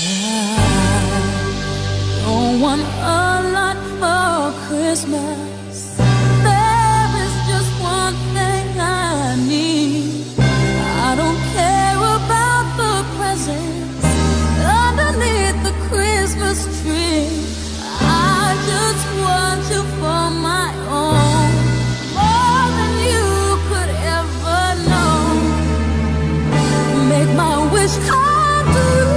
I don't want a lot for Christmas. There is just one thing I need. I don't care about the presents underneath the Christmas tree. I just want you for my own, more than you could ever know. Make my wish come true.